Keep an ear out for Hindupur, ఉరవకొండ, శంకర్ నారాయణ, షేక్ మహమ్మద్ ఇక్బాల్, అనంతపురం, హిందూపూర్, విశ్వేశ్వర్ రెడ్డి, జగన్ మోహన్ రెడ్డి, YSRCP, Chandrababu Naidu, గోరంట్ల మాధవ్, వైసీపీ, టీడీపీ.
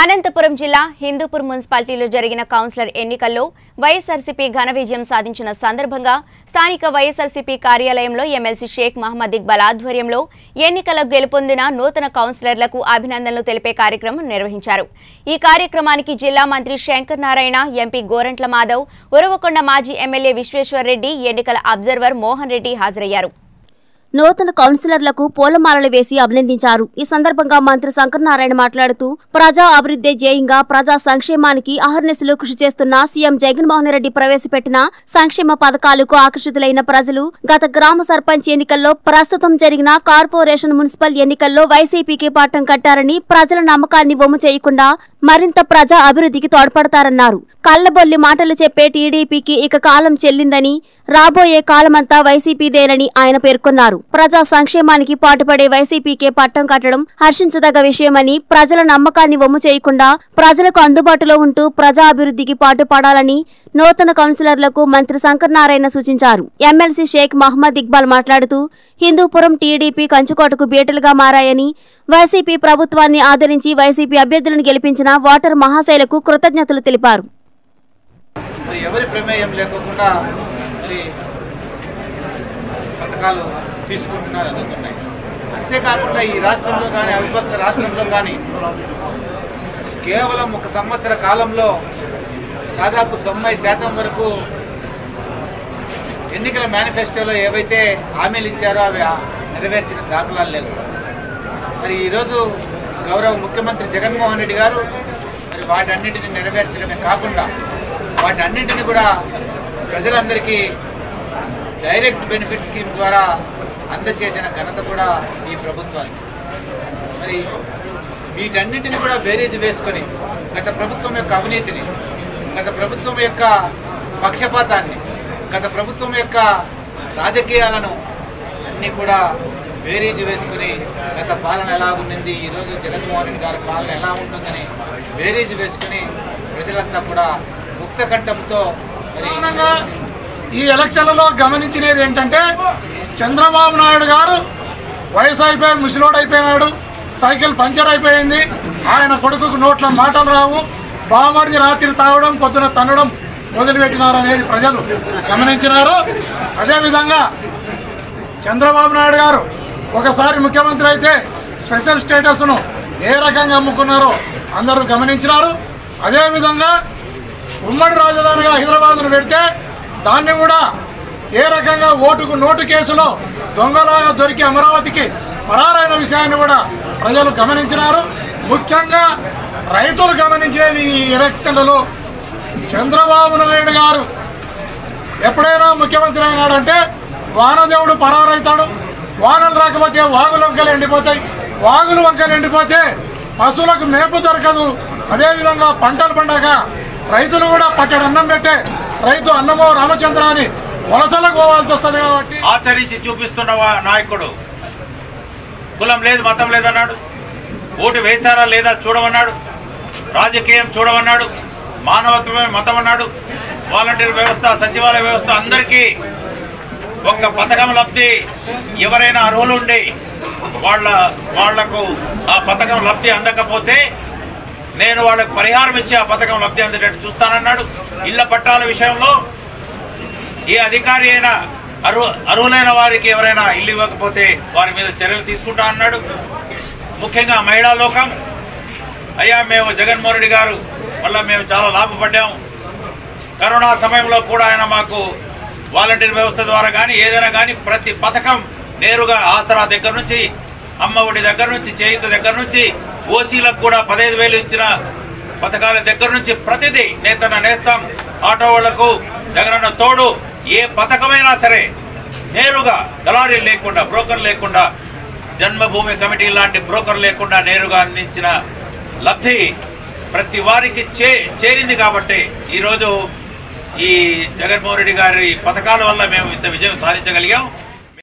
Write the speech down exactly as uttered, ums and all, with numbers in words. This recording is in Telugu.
అనంతపురం జిల్లా హిందూపూర్ మున్సిపాలిటీలో జరిగిన కౌన్సిలర్ ఎన్నికల్లో వైఎస్ఆర్సీపీ ఘన విజయం సాధించిన సందర్భంగా స్థానిక వైఎస్ఆర్సీపీ కార్యాలయంలో ఎమ్మెల్సీ షేక్ మహమ్మద్ ఇక్బాల్ ఆధ్వర్యంలో ఎన్నికల గెలుపొందిన నూతన కౌన్సిలర్లకు అభినందనలు తెలిపే కార్యక్రమం నిర్వహించారు। ఈ కార్యక్రమానికి జిల్లా మంత్రి శంకర్ నారాయణ, ఎంపీ గోరంట్ల మాధవ్, ఉరవకొండ మాజీ ఎమ్మెల్యే విశ్వేశ్వర్ రెడ్డి, ఎన్నికల అబ్జర్వర్ మోహన్ రెడ్డి హాజరయ్యారు। నూతన కౌన్సిలర్లకు పూలమాలలు వేసి అభినందించారు। ఈ సందర్భంగా మంత్రి శంకర్ నారాయణ మాట్లాడుతూ ప్రజా అభివృద్ధి జయంగా ప్రజా సంక్షేమానికి అహర్నిశలు కృషి చేస్తున్న సీఎం జగన్ మోహన్ రెడ్డి ప్రవేశపెట్టిన సంక్షేమ పథకాలకు ఆకర్షితులైన ప్రజలు గత గ్రామ సర్పంచ్ ఎన్నికల్లో, ప్రస్తుతం జరిగిన కార్పొరేషన్ మున్సిపల్ ఎన్నికల్లో వైసీపీకి పట్టం కట్టారని, ప్రజల నమ్మకాన్ని వమ్ము చేయకుండా మరింత ప్రజా అభివృద్ధికి తోడ్పడతారన్నారు। కళ్లబొల్లి మాటలు చెప్పే టీడీపీకి ఇక కాలం చెల్లిందని, రాబోయే కాలమంతా వైసీపీదేనని ఆయన పేర్కొన్నారు। ప్రజా సంక్షేమానికి పాటుపడే వైసీపీకే పట్టం కట్టడం హర్షించదగ్గ విషయమని, ప్రజల నమ్మకాన్ని వమ్ము చేయకుండా ప్రజలకు అందుబాటులో ఉంటూ ప్రజా అభివృద్ధికి పాటుపడాలని నూతన కౌన్సిలర్లకు మంత్రి శంకర్ నారాయణ సూచించారు। ఎమ్మెల్సీ షేక్ మహమ్మద్ ఇక్బాల్ మాట్లాడుతూ హిందూపురం టీడీపీ కంచుకోటకు బీటలుగా మారాయని, వైసీపీ ప్రభుత్వాన్ని ఆదరించి వైసీపీ అభ్యర్థులను గెలిపించిన ఓటర్ మహాశైలకు కృతజ్ఞతలు తెలిపారు। పథకాలు తీసుకుంటున్నారు, అందుతున్నాయి। అంతేకాకుండా ఈ రాష్ట్రంలో కానీ, అవిభక్త రాష్ట్రంలో కానీ కేవలం ఒక సంవత్సర కాలంలో దాదాపు తొంభై శాతం వరకు ఎన్నికల మేనిఫెస్టోలో ఏవైతే హామీలు ఇచ్చారో అవి నెరవేర్చిన దాఖలాలు లేవు। మరి ఈరోజు గౌరవ ముఖ్యమంత్రి జగన్మోహన్ రెడ్డి గారు మరి వాటన్నిటిని నెరవేర్చడమే కాకుండా వాటన్నింటినీ కూడా ప్రజలందరికీ డైరెక్ట్ బెనిఫిట్ స్కీమ్ ద్వారా అందజేసిన ఘనత కూడా ఈ ప్రభుత్వానికి। మరి వీటన్నింటినీ కూడా బేరీజ్ వేసుకొని గత ప్రభుత్వం యొక్క అవినీతిని, గత ప్రభుత్వం యొక్క పక్షపాతాన్ని, గత ప్రభుత్వం యొక్క రాజకీయాలను అన్నీ కూడా బేరీజ్ వేసుకొని గత పాలన ఎలా ఉండింది, ఈరోజు జగన్మోహన్ రెడ్డి గారి పాలన ఎలా ఉంటుందని బేరీజ్ వేసుకుని ప్రజలంతా కూడా ముక్త కంఠంతో ఈ ఎలక్షన్లలో గమనించినది ఏంటంటే చంద్రబాబు నాయుడు గారు వయసు అయిపోయి ముసలోడు అయిపోయినాడు, సైకిల్ పంచర్ అయిపోయింది, ఆయన కొడుకుకు నోట్ల మాటలు రావు, బామర్ది రాత్రి తాగడం పొద్దున తన్నడం మొదలుపెట్టినారు అనేది ప్రజలు గమనించినారు। అదేవిధంగా చంద్రబాబు నాయుడు గారు ఒకసారి ముఖ్యమంత్రి అయితే స్పెషల్ స్టేటస్ను ఏ రకంగా అమ్ముకున్నారో అందరూ గమనించినారు। అదేవిధంగా ఉమ్మడి రాజధానిగా హైదరాబాద్ను పెడితే దాన్ని కూడా ఏ రకంగా ఓటుకు నోటు కేసులో దొంగలాగా దొరికి అమరావతికి పరారైన విషయాన్ని కూడా ప్రజలు గమనించినారు। ముఖ్యంగా రైతులు గమనించేది ఈ ఎలక్షన్లలో చంద్రబాబు నాయుడు గారు ఎప్పుడైనా ముఖ్యమంత్రి అయినాడంటే వానదేవుడు పరారైతాడు, వానలు రాకపోతే వాగులు వంకలు ఎండిపోతాయి, వాగులు వంకలు ఎండిపోతే పశువులకు మేపు దొరకదు, అదేవిధంగా పంటలు పండగా రైతులు కూడా పట్టడి అన్నం పెట్టే రైతు అన్నమో రామచంద్ర అని వలసలకు పోవాల్సి వస్తుంది। కాబట్టి ఆచరించి చూపిస్తున్న నాయకుడు కులం లేదు మతం లేదన్నాడు, ఓటు వేశారా లేదా చూడమన్నాడు, రాజకీయం చూడమన్నాడు, మానవత్వమే మతం అన్నాడు, వాలంటీర్ వ్యవస్థ, సచివాలయ వ్యవస్థ, అందరికీ ఒక్క పథకం లబ్ధి ఎవరైనా అర్హులు ఉండి వాళ్ళ వాళ్లకు ఆ పథకం లబ్ధి అందకపోతే నేను వాళ్ళకు పరిహారం ఇచ్చి ఆ పథకం లబ్ధి అందేటట్టు చూస్తానన్నాడు। ఇళ్ల పట్టాల విషయంలో ఏ అధికారి అయినా అర్హు అర్హులైన వారికి ఎవరైనా ఇల్లు ఇవ్వకపోతే వారి మీద చర్యలు తీసుకుంటా అన్నాడు। ముఖ్యంగా మహిళా లోకం, అయ్యా మేము జగన్మోహన్ రెడ్డి గారు వల్ల మేము చాలా లాభపడ్డాము, కరోనా సమయంలో కూడా ఆయన మాకు వాలంటీర్ వ్యవస్థ ద్వారా కానీ ఏదైనా కానీ ప్రతి పథకం నేరుగా ఆసరా దగ్గర నుంచి, అమ్మఒడి దగ్గర నుంచి, చేయూత దగ్గర నుంచి, ఓసీలకు కూడా పదహైదు వేలు ఇచ్చిన పథకాల దగ్గర నుంచి ప్రతిదీ నేతన్న నేస్తాం, ఆటో వాళ్లకు జగనన్న తోడు, ఏ పథకమైనా సరే నేరుగా దళారీలు లేకుండా, బ్రోకర్ లేకుండా, జన్మభూమి కమిటీ లాంటి బ్రోకర్ లేకుండా నేరుగా అందించిన లబ్ధి ప్రతి వారికి చే చేరింది కాబట్టి ఈరోజు ఈ జగన్మోహన్ రెడ్డి గారి పథకాల వల్ల మేము ఇంత విజయం సాధించగలిగాం।